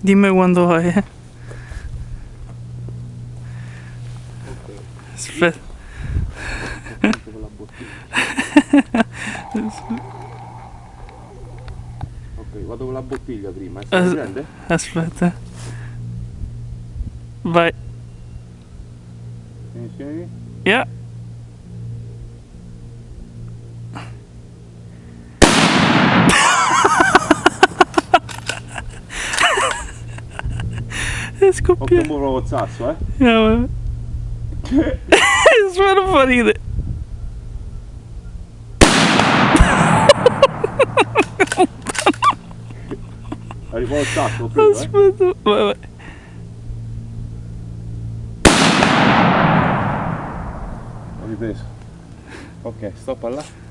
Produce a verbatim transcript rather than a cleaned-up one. Dimmi quando vai, eh. Okay. Aspetta. Ok, vado con la bottiglia prima, eh, si prende? Aspetta. Vai. Insieme? Yeah. È scoppiato. Ho provato lo zazzo, eh? Yeah, che? Spero fa ridere. Arrivo al sacco, ho preso, aspetta, eh? Vai, vai. Ho ripreso. Ok, stop là.